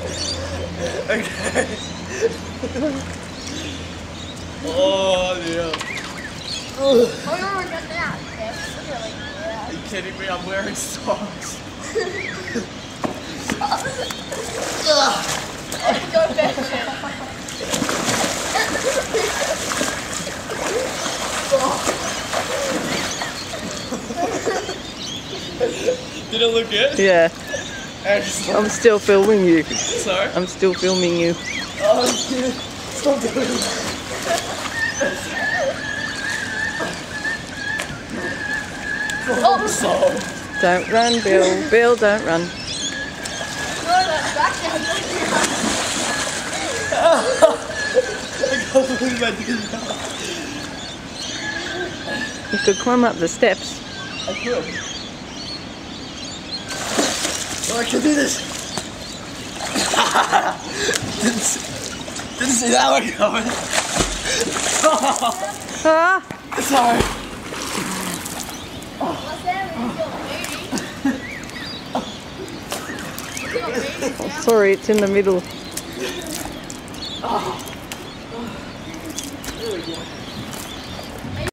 Okay. Oh, yeah. Oh, no, we're not that fish. We're like, yeah. Are you kidding me? I'm wearing socks. Go fishing. Did it look good? Yeah. Excellent. I'm still filming you. Sorry? I'm still filming you. Oh, dude. Stop doing that. Oh. Don't run, Bill. Bill, don't run. No, that's back down. I can't believe I did that. You could climb up the steps. I could. Oh, I can do this! Didn't see that one coming. Sorry. Oh, sorry, it's in the middle. There we go.